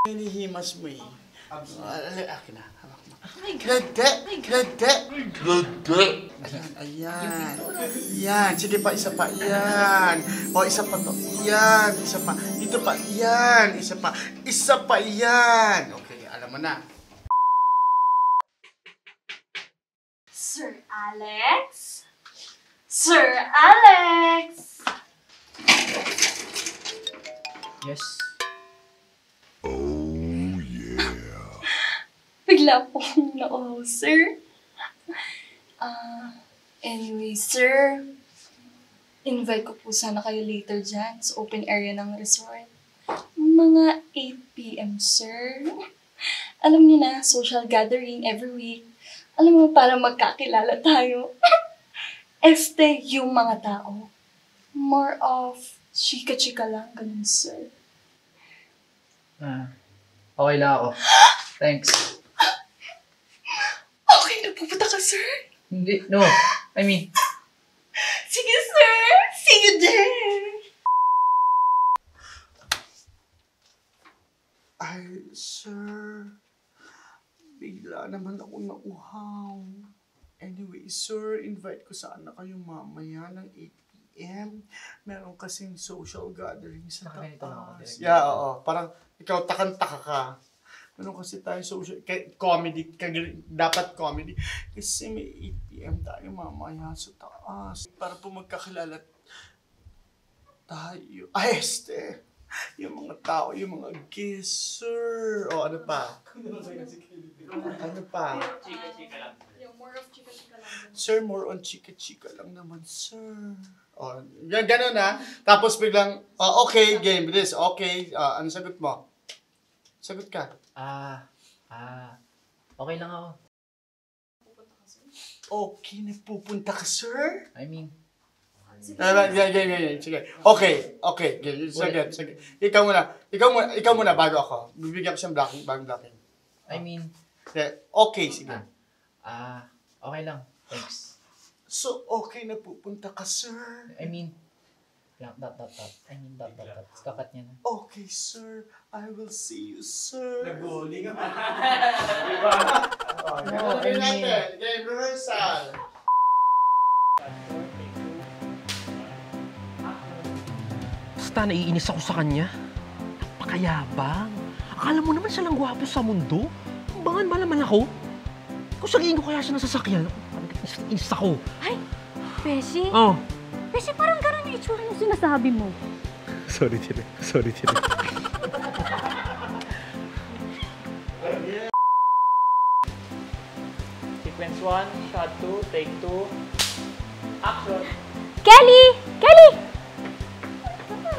Hinihimas mo eh. Akin na. Gede. Ayan. Ayan. Sige pa, isa pa. Ayan. O, isa pa to. Ayan. Isa pa. Ito pa. Ayan. Isa pa. Isa pa. Ayan. Okay, alam mo na. Sir Alex? Sir Alex! Yes? Bigla po akong na-oh, sir. Anyway, sir, invite ko po sana kayo later dyan sa open area ng resort. Mga 8 PM, sir. Alam niyo na, social gathering every week. Alam mo, para magkakilala tayo. Este yung mga tao. More of chika-chika lang, ganun, sir. Okay lang ako. Thanks. Pupunta ka, sir? Hindi. No. I mean... Sige, sir! See you there! Ay, sir... Bigla naman ako nauhaw. Anyway, sir, invite ko sana kayo mamaya ng 8 PM. Meron kasing social gathering sa taas. Yeah, oo. Parang ikaw takantaka ka. Ano kasi tayo social, comedy, dapat comedy. Kasi may 8 PM tayo mamaya sa taas. Para po magkakilala tayo. Ay, este! Yung mga tao, yung mga guests, sir. O, ano pa? Ano pa? Chika-chika lang. More of chika-chika lang. Sir, more on chika-chika lang naman, sir. O, ganun na. Tapos biglang, okay, game this. Okay, ano sagot mo? Sagot ka. Okay lang ako. Pupunta ka, sir? Okay, nagpupunta ka, sir? I mean... Sige. Okay. Sige. Ikaw muna bago ako. Bibigyan ko siyang bagong blocking. I mean... Okay, sige. Okay lang. Thanks. So, okay, nagpupunta ka, sir? I mean... Dot. Kakat niya na. Okay, sir. I will see you, sir. Nag-holy ka pa. Diba? Okay natin. Game rehearsal. Basta naiinis ako sa kanya. Napakayabang. Akala mo naman siya lang gwapo sa mundo. Bangan malaman ako. Kung sagiin ko kaya siya nasasakyan. Inis ako. Ay, Beshi? Oo. Beshi, parang ganun yung itsura yung sinasabi mo. Sorry, Chile. Sequence 1, shot 2, take 2, action! Kelly!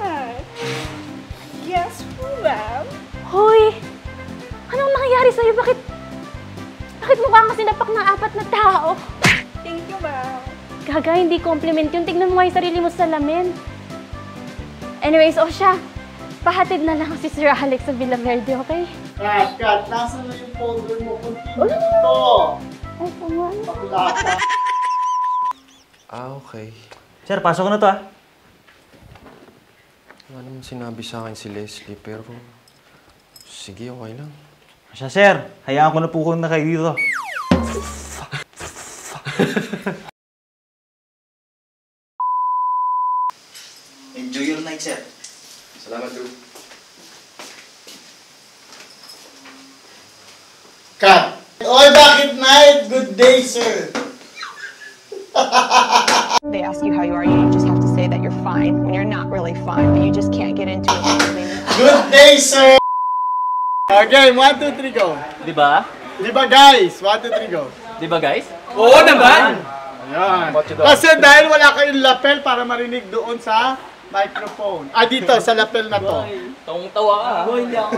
Hi! Yes, ma'am? Hoy! Anong nangyari sa'yo? Bakit mukhang sinapak ng 4 na tao? Thank you, ma'am. Gaga, hindi compliment yun. Tignan mo yung sarili mo sa salamin. Anyways, siya, pahatid na lang si Sir Alex sa Villa Verde, okay? Kat, nasa na yung folder mo? Continue ito! Ay, pangal. Pakulata. Okay. Sir, pasok na to, ah. Wala naman sinabi sa akin si Leslie, pero... Sige, okay lang. Asya, sir. Hayaan ko na po kung na kayo dito. Enjoy your night, sir. Salamat, Drew. Cut! Oy, bakit night? Good day, sir. They ask you how you are, you just have to say that you're fine when you're not really fine, but you just can't get into it. Good day, sir! Okay, 1, 2, 3, go. Diba, guys? 1, 2, 3, go. Diba, guys? Oo naman! Ayan. Kasi dahil wala kayong lapel para marinig doon sa... microphone. Dito, sa lapel na to. Tawang-tawa ka, ha? Hindi ako.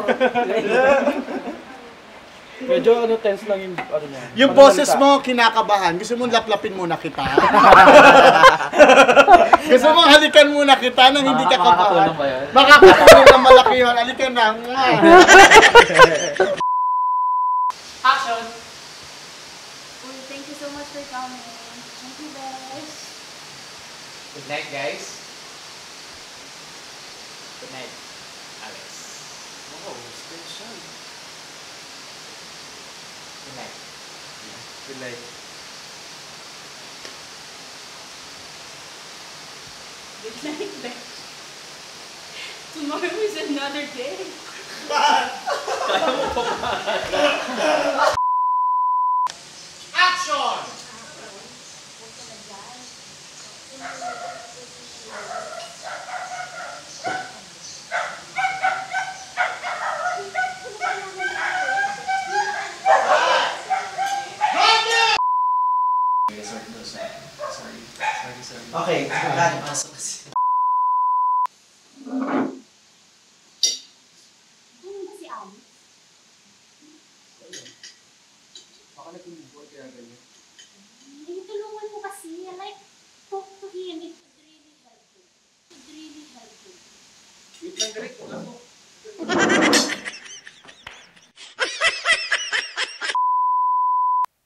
Medyo tense lang yung ano niya. Yung boses mo, kinakabahan. Gusto mo laplapin muna kita? Gusto mo halikan muna kita nang hindi ka kabahan? Makakatulong na malaki yun. Halikan na. Action! Well, thank you so much for coming. Thank you, guys. Good night, guys. Good night, Alex. Wow, special. fillet. Good night, Beck. Tomorrow is another day. Kaya mo pa ba? Action! Okay, so kasi. Si Ali. Baka nag-inibor kaya ganyan. Tulungan mo kasi. Like, talk to him. It would really help you. It would really help you. Wait lang, direct ko lang po.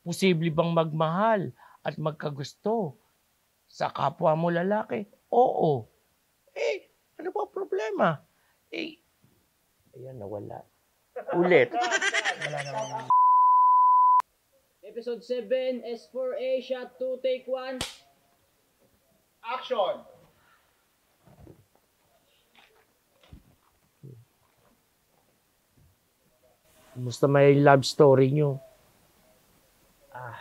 Posible bang magmahal at magkagusto sa kapwa mo lalaki? Oo. Eh, ano ba problema? Eh, ayan, nawala. Ulit. Wala naman. Episode 7, S4A, shot 2, take 1. Action! Kumusta may love story nyo? Ah,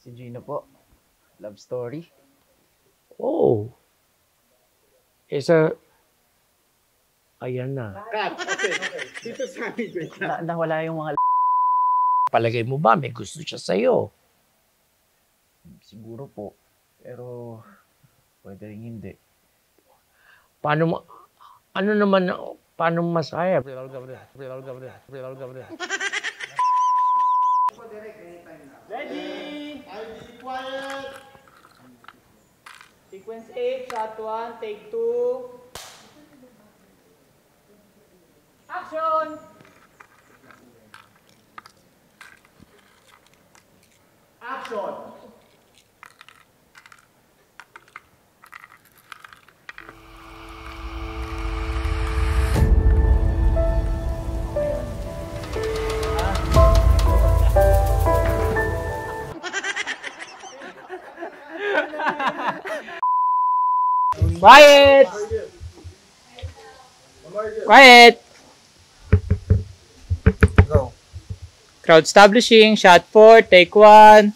si Gino po. Love story? Oo. Eh sa... Ayan na. Okay, okay. Dito sa amin, wait na. Nawala yung mga... Palagay mo ba may gusto siya sa'yo? Siguro po. Pero... Pwede rin hindi. Paano mo... Ano naman... Paano masaya? Ready! Be quiet! Sequence 8, shot 1, take 2. Action! Action! Quiet! Quiet! Go. Crowd establishing, shot 4, take 1.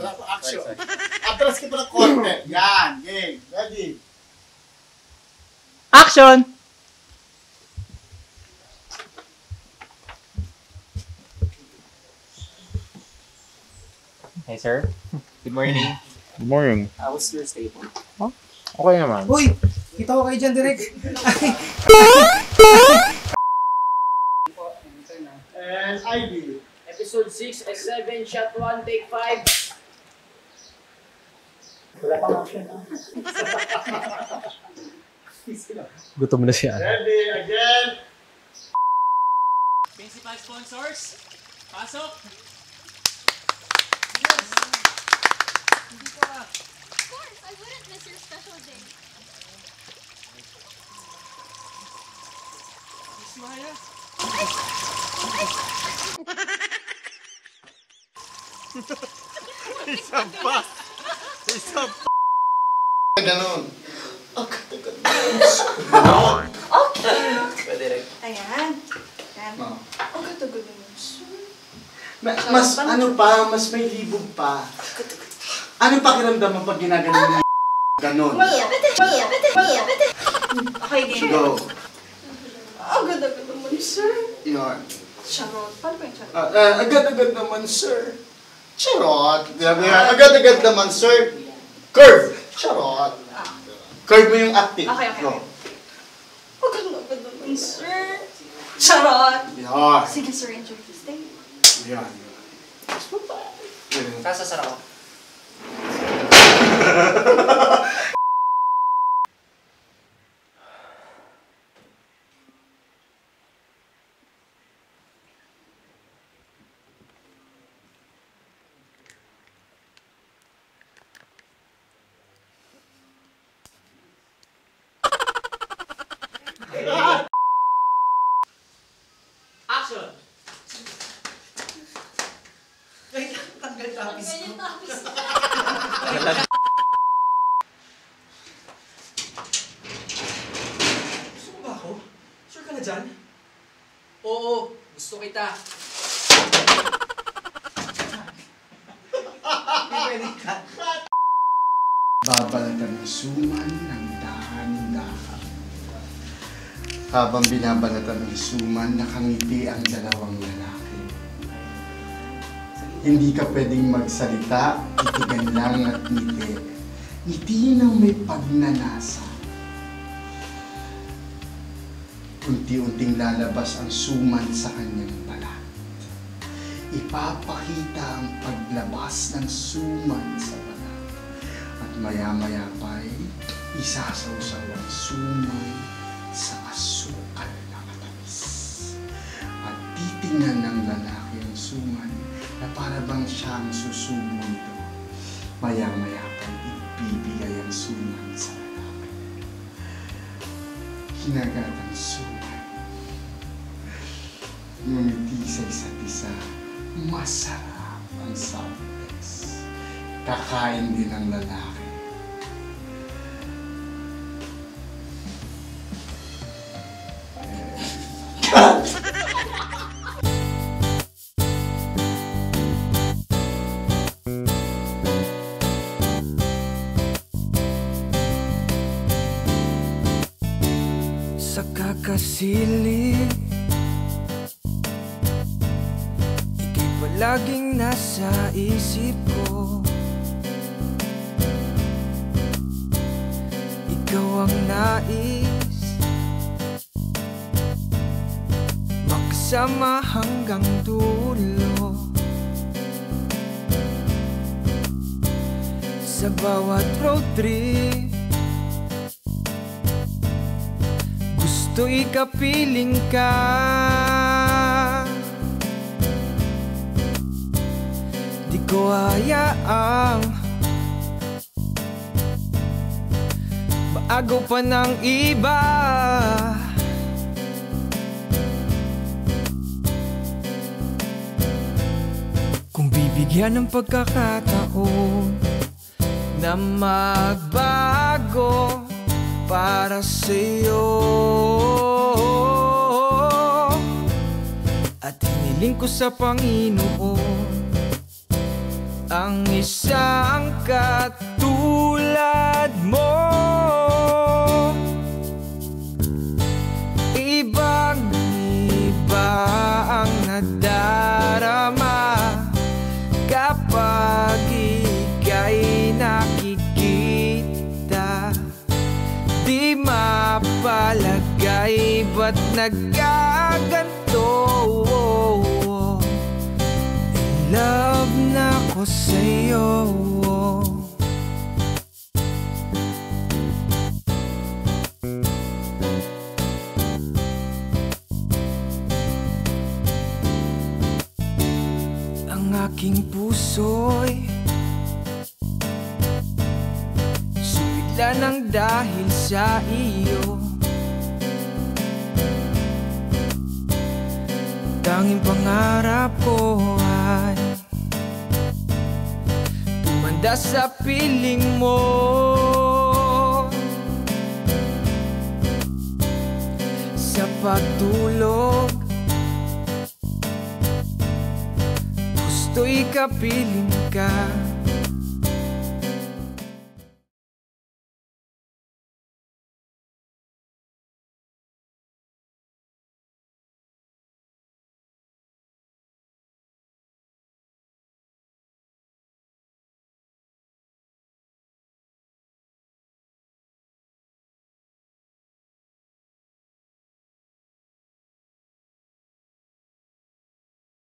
Wala po, action. Atras kita ng corner. Yan, game. Ready? Action! Hey, sir. Good morning. Good morning. How was your stay po? Huh? Okay naman. Uy! Kita ko kayo dyan, Direk. And Ivy. Episode 6, S7, shot 1, take 5. Wala pang action na. Gutom na siya. Ready, again! Principal sponsors, pasok! Of course, I wouldn't miss your special day. Miss Maya? Isang pa! Isang pa! Ganon! Okay, okay! Pwede rin. Ayan. Ayan. Ang katagod na yun. Mas ano pa, mas may libog pa. Anong pakiramdam mo pag ginagano mo yung ganon? Mia, bete. Okay, game. Go. Ang ganda-ganda naman, sir. Yun. Charot. Paano ba yung charot? Agad-agad naman, sir. Charot. Agad-agad naman, sir. Curve. Charot. Curve mo yung active. Okay. Go. Ang ganda-ganda naman, sir. Charot. Yun. Sige, sir. Enjoy this day. Yun. Bye-bye. Kasasara ko. Action! tapis ko. Gusto mo ba ako? Sure ka na dyan? Oo, gusto kita. Hindi pwede ka. Babalatan suman ng dahan-dahan. Habang binabalatan ng suman, nakangiti ang dalawang lalaki. Hindi ka pwedeng magsalita, titigan lang at ngiti. Ngiti nang may pagnanasa. Unti-unting lalabas ang suman sa kanyang balat. Ipapakita ang paglabas ng suman sa balat. At maya-maya pa'y isasaw-saw ang sumay sa asukal na matamis. At titingnan ng lalaki ang sumay na para bang siyang susubo nito. Maya-maya pa'y ibibigay ang sumay sa lalaki. Hinagat ang sumay. Ngumiti sa isa't isa, masarap ang soundness. Kakain din ang lalaki. Sa kakasilip, ika'y palaging nasa isip ko. Ikaw ang nais makasama hanggang dulo. Sa bawat road trip, gusto'y kapiling ka. Di ko hayaang agaw pa ng iba. Kung bibigyan ng pagkakataon na magbago para sa'yo, at hiniling ko sa Panginoon ang isang katulad mo. Palagay ba't nagkaganto? In love na ko sa'yo. Ang aking puso'y sumigla ng dahil sa iyo. Tanging pangarap ko ay tumanda sa piling mo. Sa pagtulog, gusto'y kapiling ka.